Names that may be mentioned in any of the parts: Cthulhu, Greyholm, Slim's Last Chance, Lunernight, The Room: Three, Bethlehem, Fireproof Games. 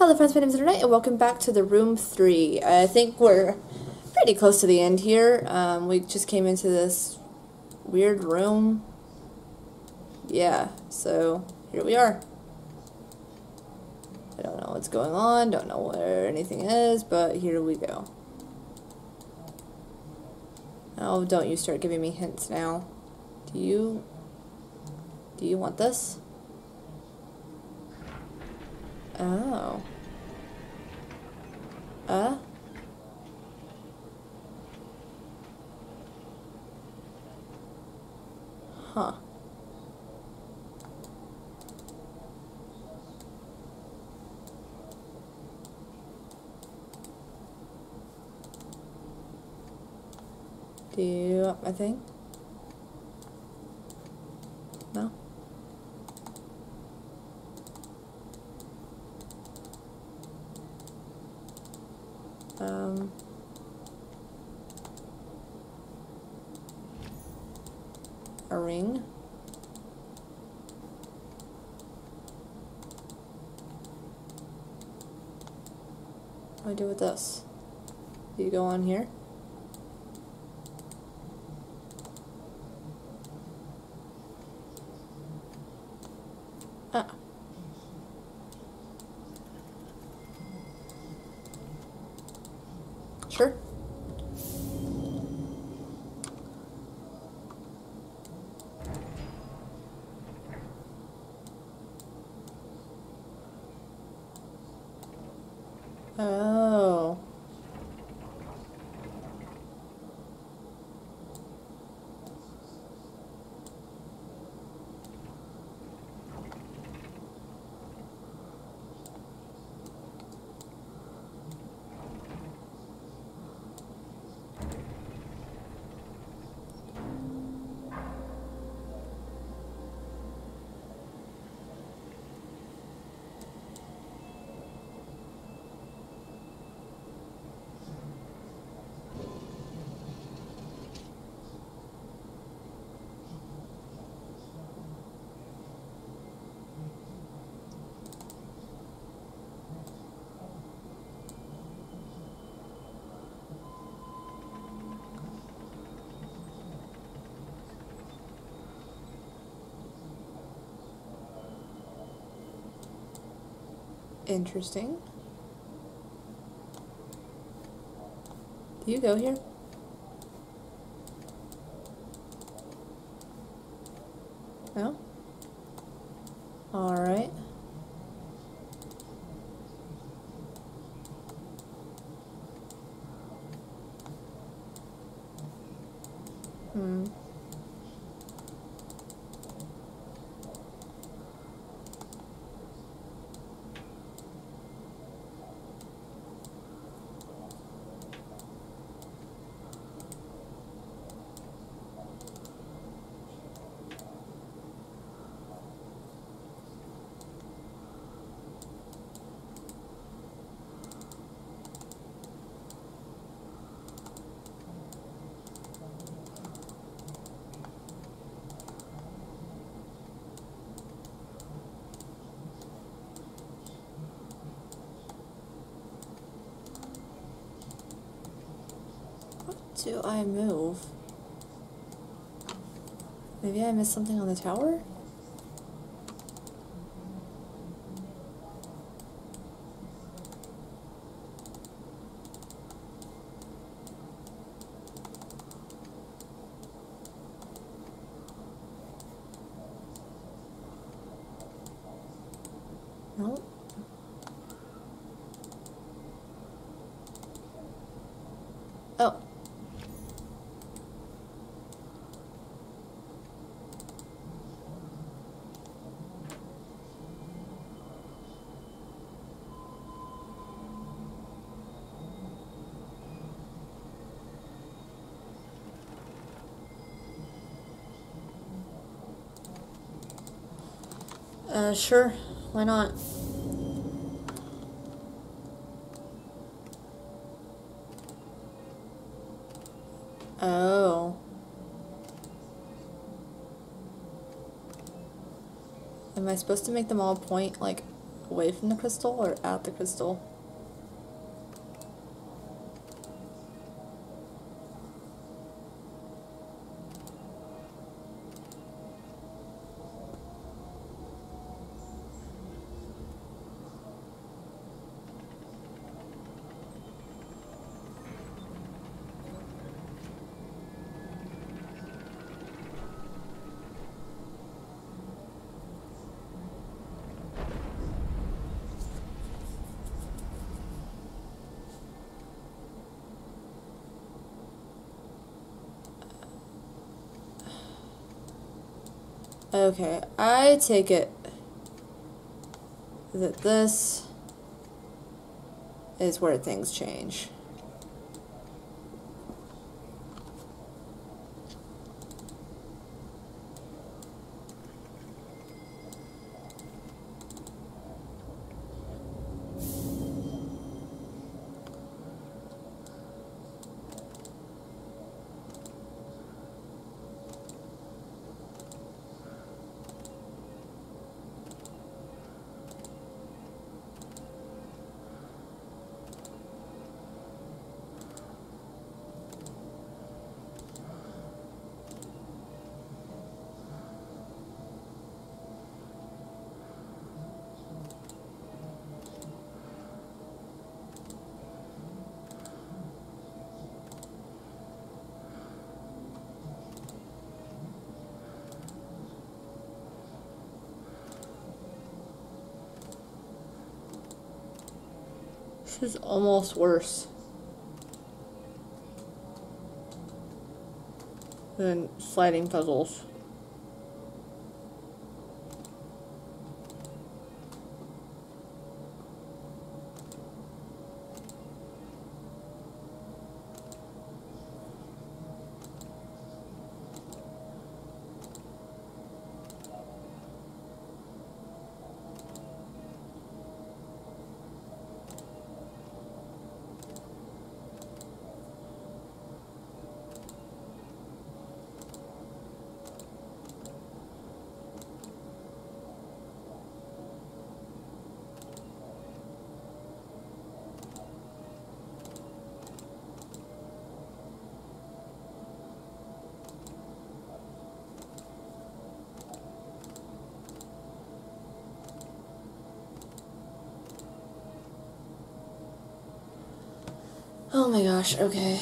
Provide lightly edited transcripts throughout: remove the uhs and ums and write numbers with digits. Hello friends, my name is Lunernight, and welcome back to the Room 3. I think we're pretty close to the end here. We just came into this weird room. Yeah, so here we are. I don't know what's going on, don't know where anything is, but here we go. Oh, don't you start giving me hints now. Do you want this? Oh. Huh. Do you want my thing? No? A ring? What do I do with this? Do you go on here? Sure. Oh. Interesting. Do you go here? No? All right. Do I move? Maybe I missed something on the tower? Nope. Oh. Sure. Why not? Oh. Am I supposed to make them all point, like, away from the crystal or at the crystal? Okay, I take it that this is where things change. This is almost worse than sliding puzzles. Oh my gosh, okay.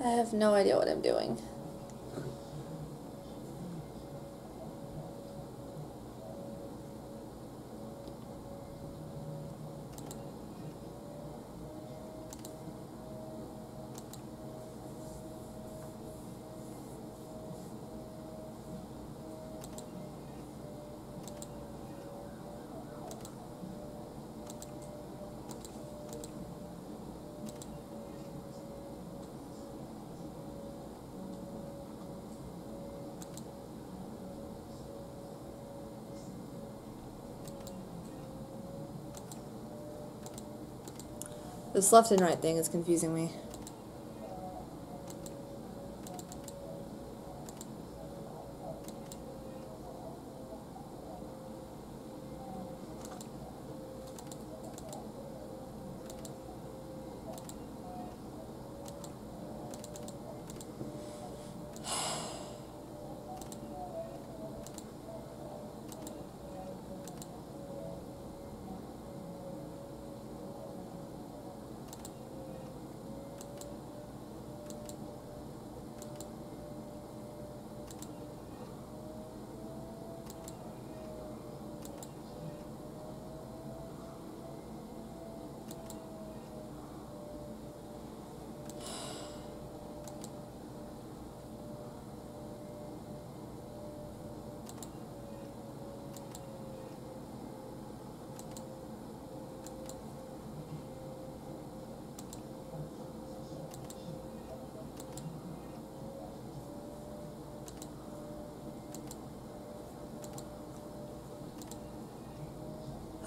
I have no idea what I'm doing. This left and right thing is confusing me.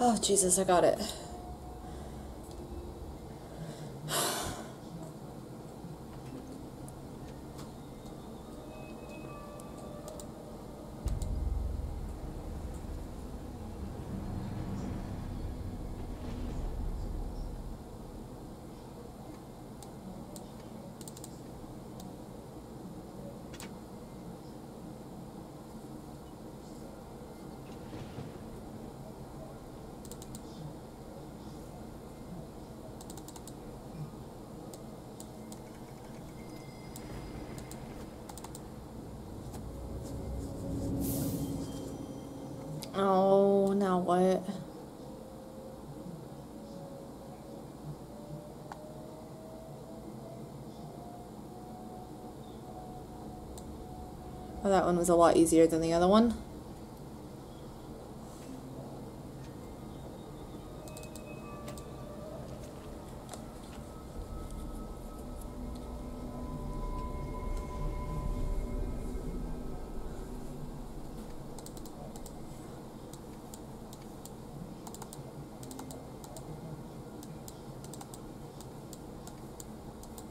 Oh, Jesus, I got it. Oh, now what? Oh, that one was a lot easier than the other one.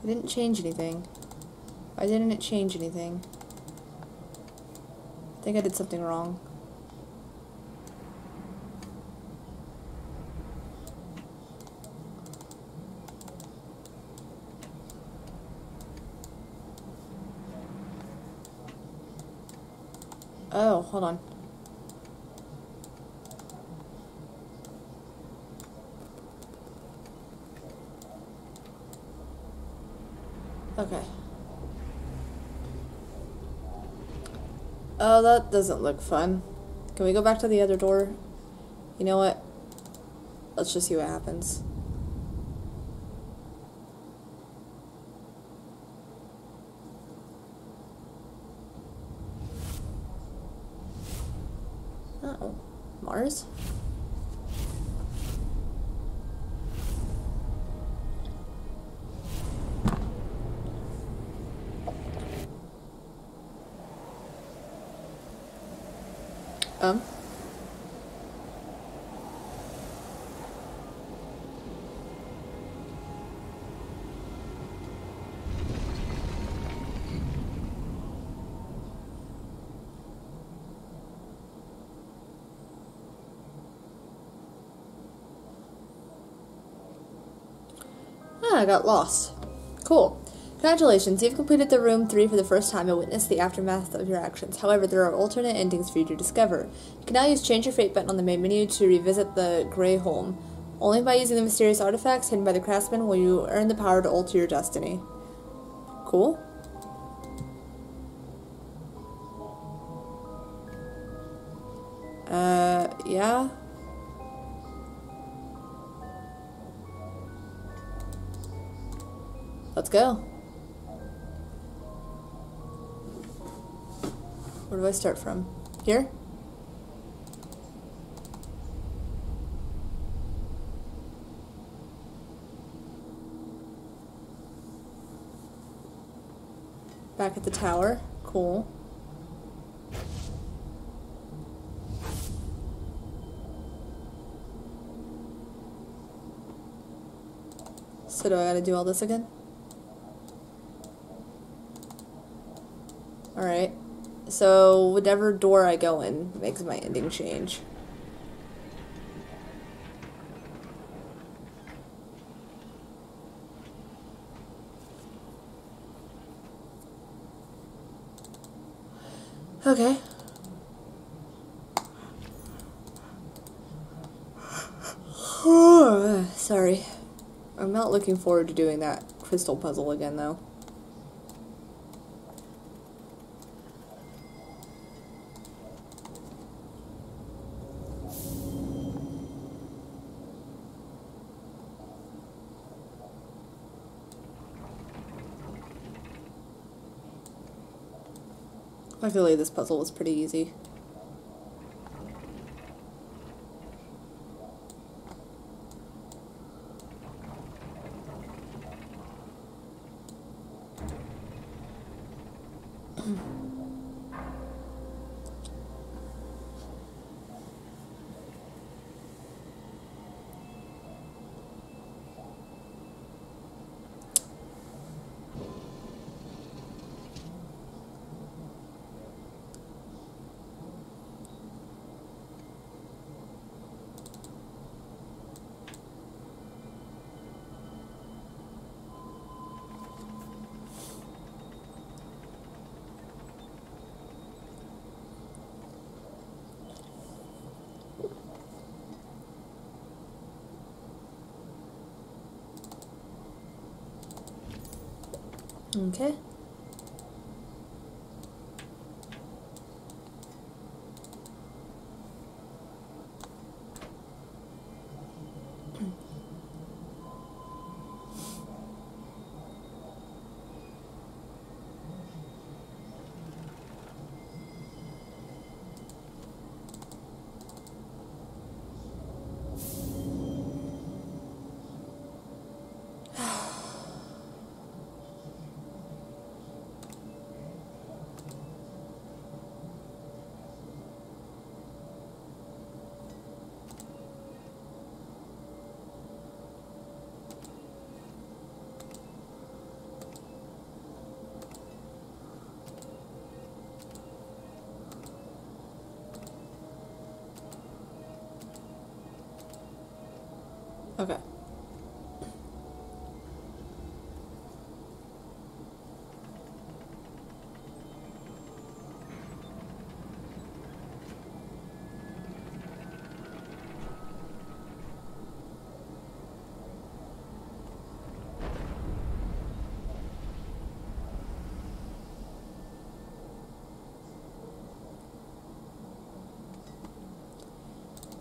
Didn't change anything. Why didn't it change anything? I think I did something wrong. Oh, hold on. Okay. Oh, that doesn't look fun. Can we go back to the other door? You know what? Let's just see what happens. Uh-oh. Mars? I got lost. Cool. Congratulations, you've completed the room 3 for the first time and witnessed the aftermath of your actions. However, there are alternate endings for you to discover. You can now use Change Your Fate button on the main menu to revisit the Greyholm. Only by using the mysterious artifacts hidden by the craftsman will you earn the power to alter your destiny. Cool. Yeah. Let's go. Where do I start from? Here? Back at the tower. Cool. So do I gotta do all this again? Alright. So whatever door I go in makes my ending change. Okay. Sorry. I'm not looking forward to doing that crystal puzzle again, though. Luckily, this puzzle was pretty easy. Okay. Okay.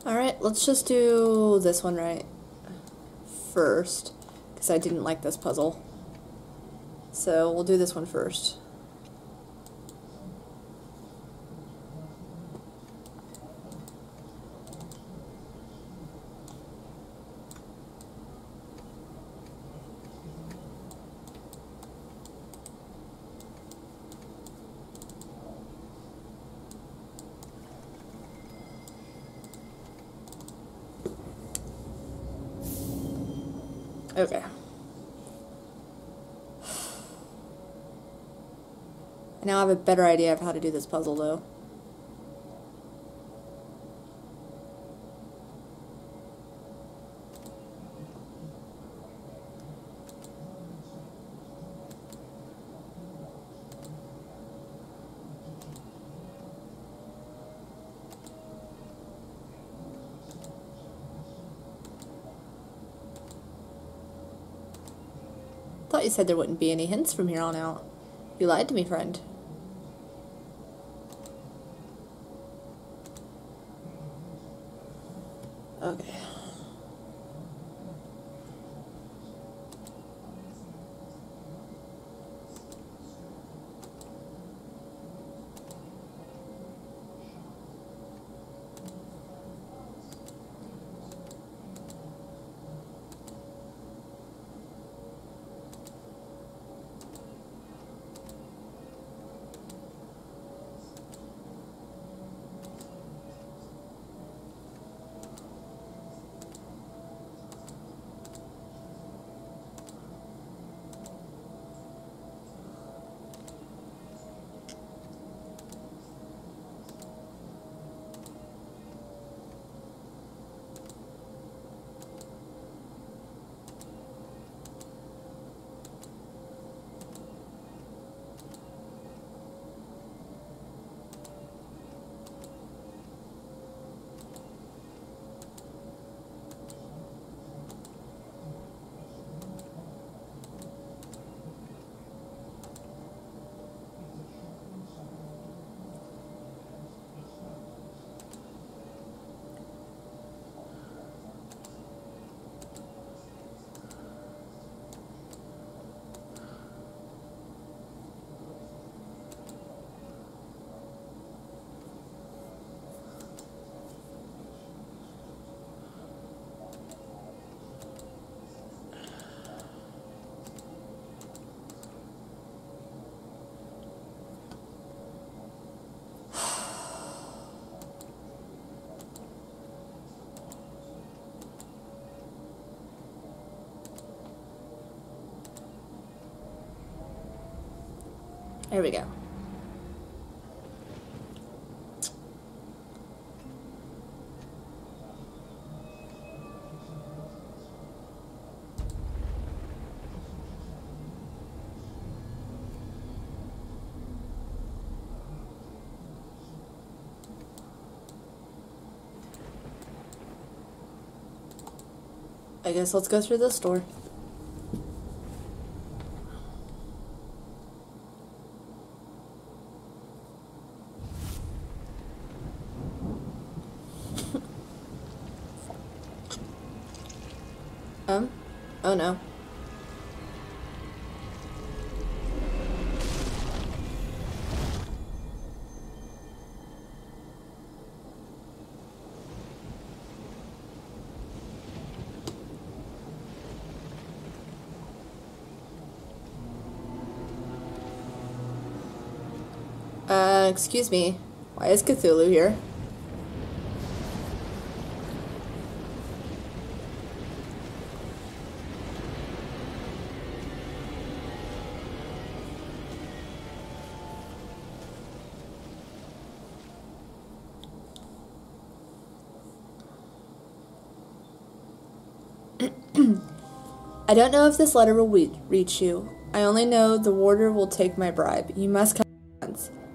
All right, let's just do this one right first, because I didn't like this puzzle. So we'll do this one first. Okay. I now have a better idea of how to do this puzzle, though. I thought you said there wouldn't be any hints from here on out. You lied to me, friend. Okay. There we go. I guess let's go through this door. Oh no. Excuse me, why is Cthulhu here? I don't know if this letter will reach you. I only know the warder will take my bribe. You must come.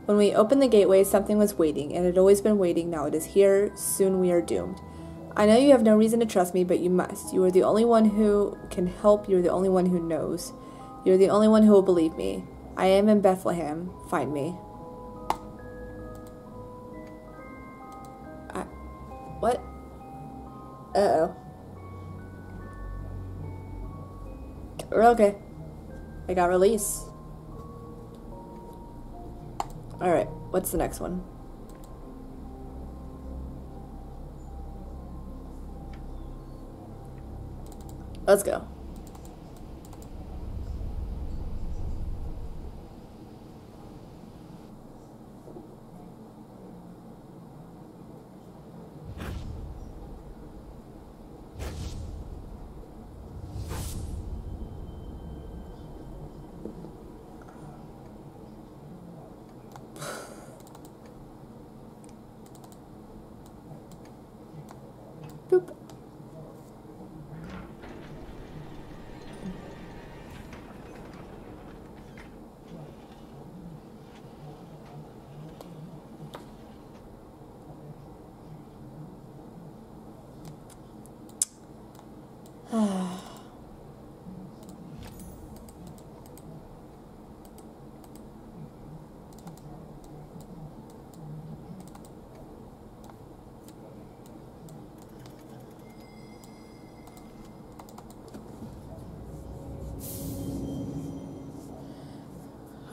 When we opened the gateway, something was waiting, and it had always been waiting. Now it is here. Soon we are doomed. I know you have no reason to trust me, but you must. You are the only one who can help. You are the only one who knows. You are the only one who will believe me. I am in Bethlehem. Find me. What? Uh-oh. We're okay. I got released. Alright, what's the next one? Let's go.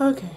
Okay.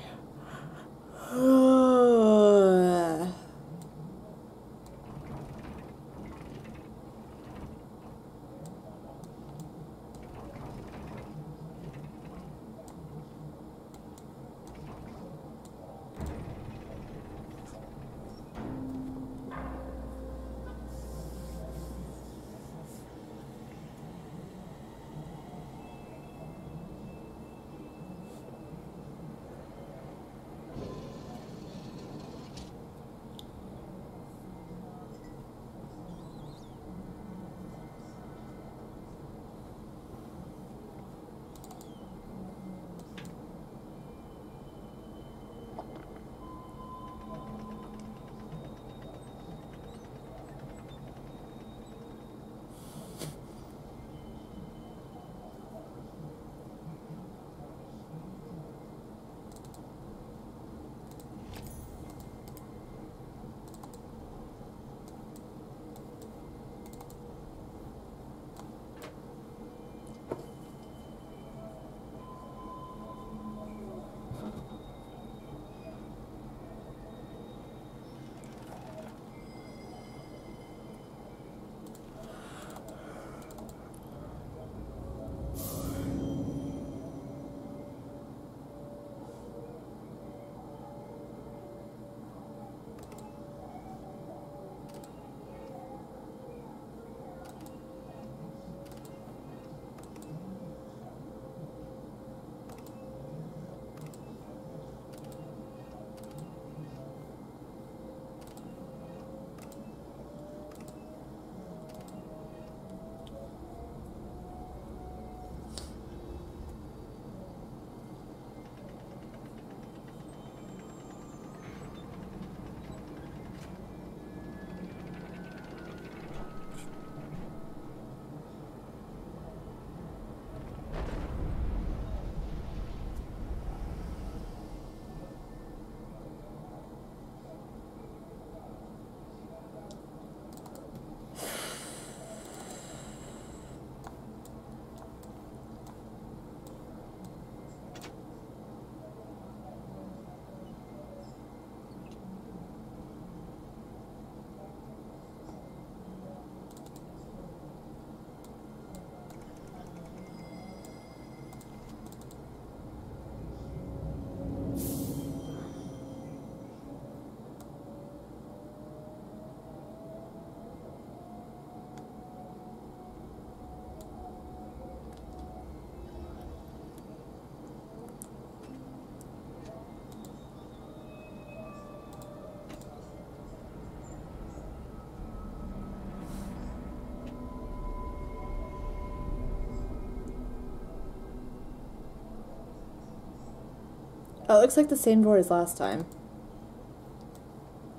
Oh, it looks like the same door as last time.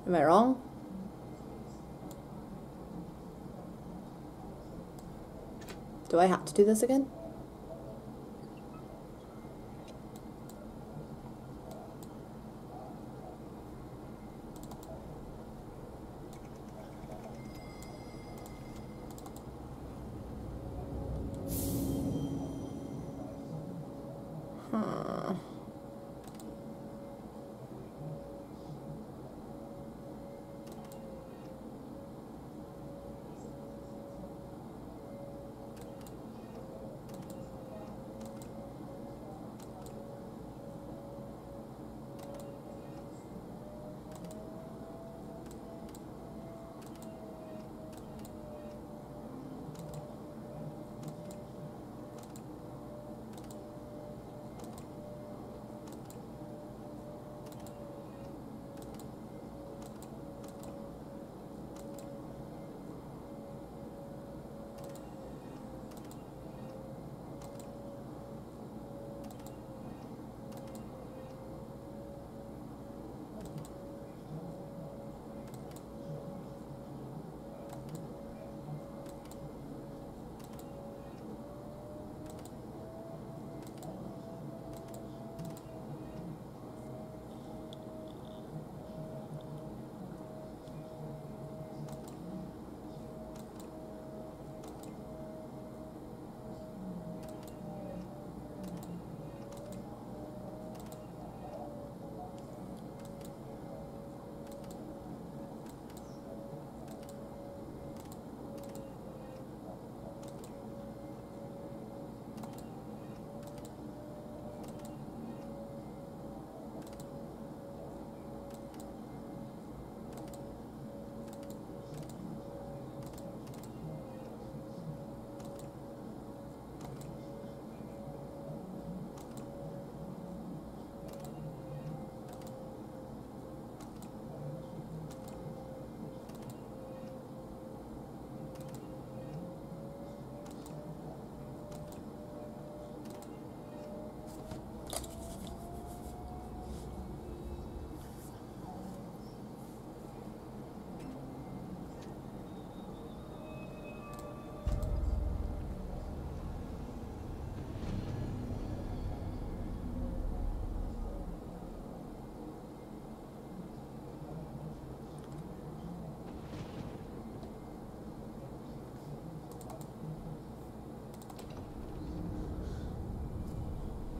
Am I wrong? Do I have to do this again?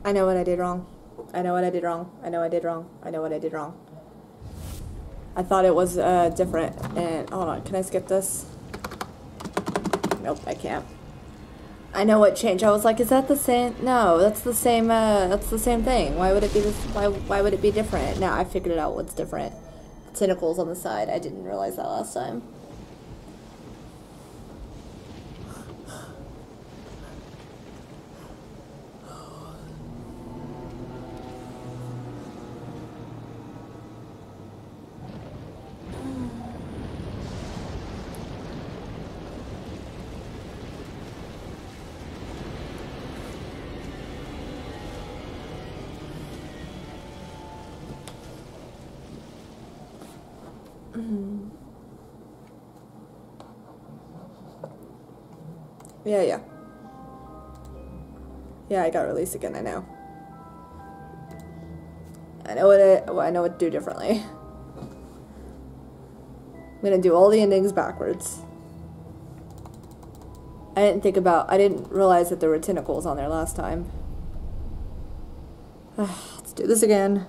I know what I did wrong. I know what I did wrong. I know I did wrong. I know what I did wrong. I thought it was different. And hold on, can I skip this? Nope, I can't. I know what changed. I was like, is that the same? No, that's the same. That's the same thing. Why would it be this? Why would it be different? Now I figured out what's different. Tentacles on the side. I didn't realize that last time. Yeah, I got released again, I know. I know what to do differently. I'm gonna do all the endings backwards. I didn't realize that there were tentacles on there last time. Let's do this again.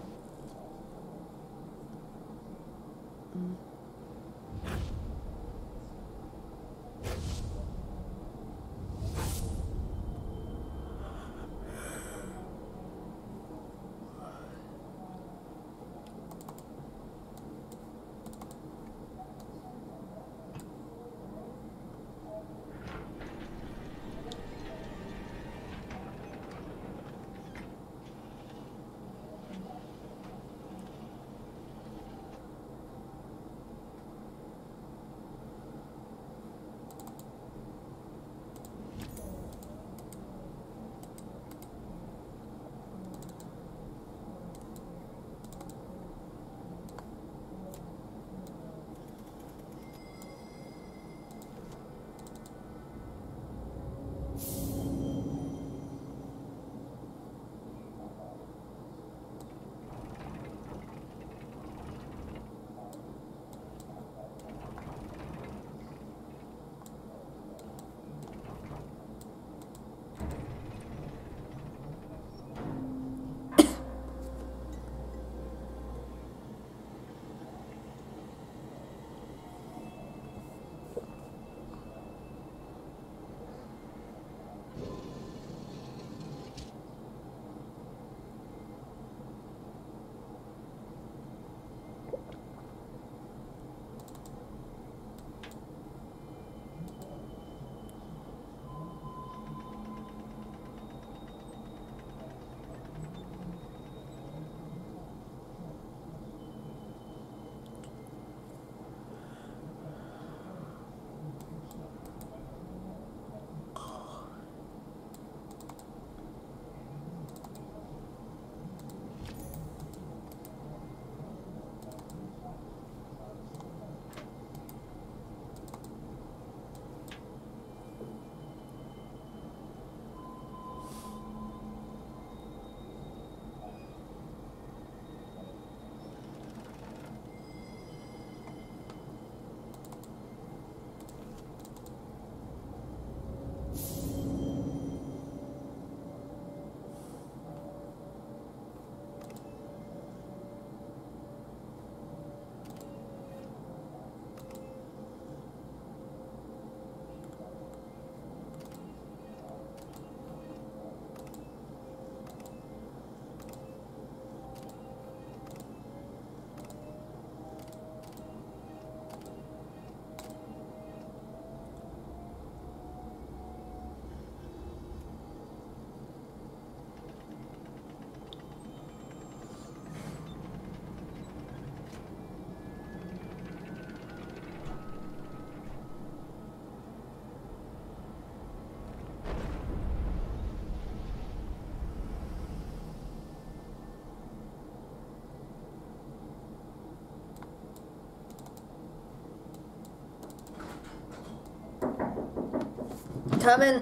coming.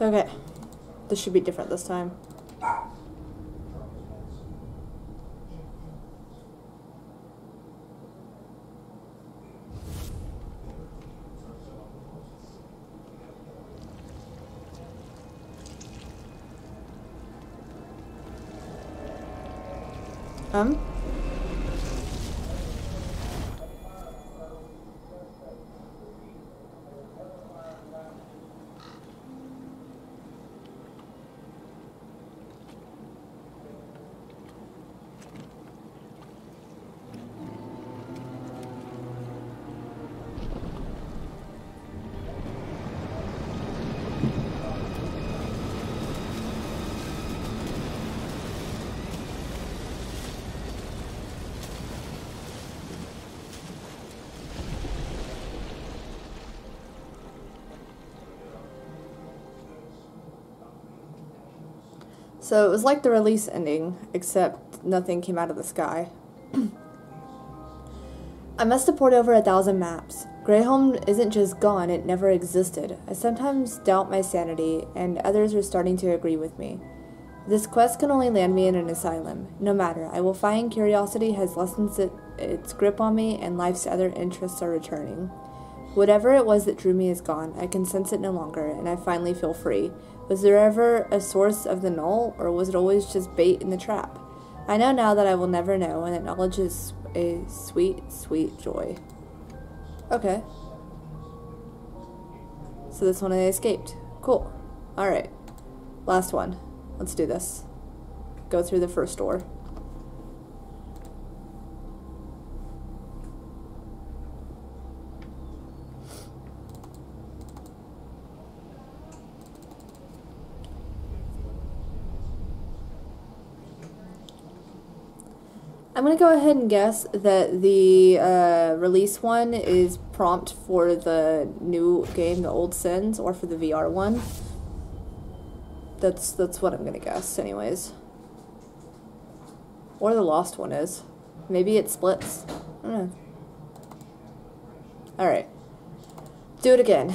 Okay, this should be different this time. So it was like the release ending, except nothing came out of the sky. I must have poured over 1,000 maps. Greyholm isn't just gone, it never existed. I sometimes doubt my sanity, and others are starting to agree with me. This quest can only land me in an asylum. No matter, I will find curiosity has lessened its grip on me, and life's other interests are returning. Whatever it was that drew me is gone. I can sense it no longer, and I finally feel free. Was there ever a source of the null, or was it always just bait in the trap? I know now that I will never know, and that knowledge is a sweet, sweet joy. Okay. So this one I escaped. Cool. Alright. Last one. Let's do this. Go through the first door. I'm going to go ahead and guess that the release one is prompt for the new game, the Old Sins, or for the VR one. That's what I'm going to guess anyways. Or the lost one is. Maybe it splits. I don't know. Alright. Do it again.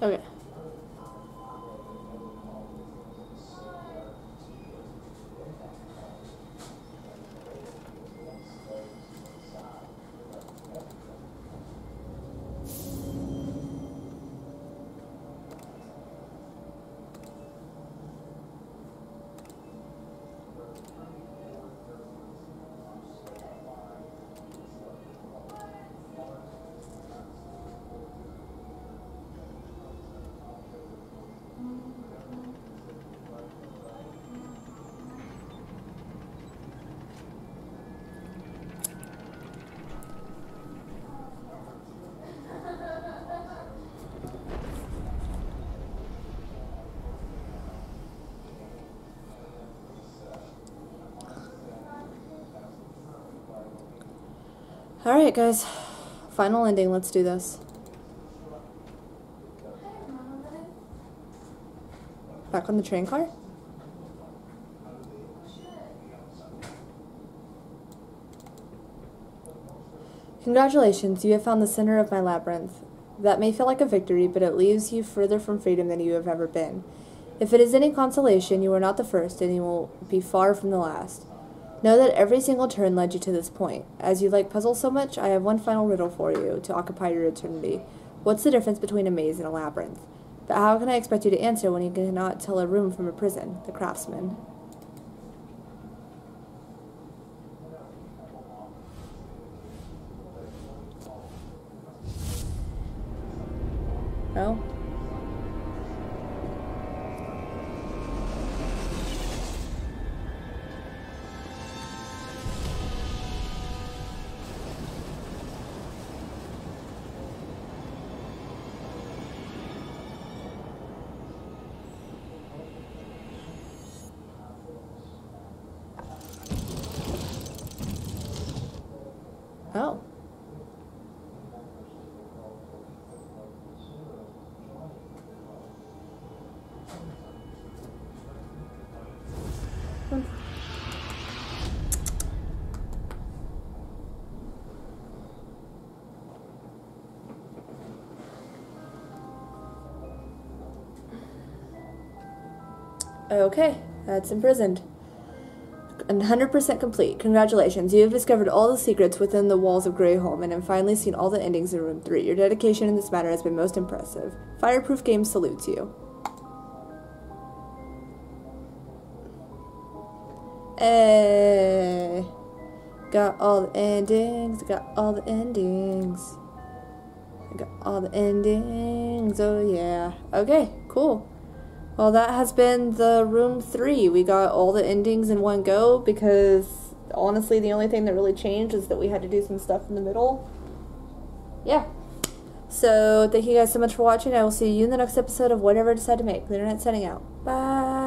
Okay. Alright guys, final ending, let's do this. Back on the train car? Congratulations, you have found the center of my labyrinth. That may feel like a victory, but it leaves you further from freedom than you have ever been. If it is any consolation, you are not the first, and you will be far from the last. Know that every single turn led you to this point. As you like puzzles so much, I have one final riddle for you to occupy your eternity. What's the difference between a maze and a labyrinth? But how can I expect you to answer when you cannot tell a room from a prison? The craftsman. Oh. Oh. Okay, that's imprisoned. 100% complete. Congratulations, you have discovered all the secrets within the walls of Greyholm and have finally seen all the endings in Room 3. Your dedication in this matter has been most impressive. Fireproof Games salutes you. Hey, got all the endings, got all the endings. I got all the endings, oh yeah. Okay, cool. Well, that has been the Room 3. We got all the endings in one go because, honestly, the only thing that really changed is that we had to do some stuff in the middle. Yeah. So, thank you guys so much for watching. I will see you in the next episode of whatever I decide to make. Lunernight signing out. Bye!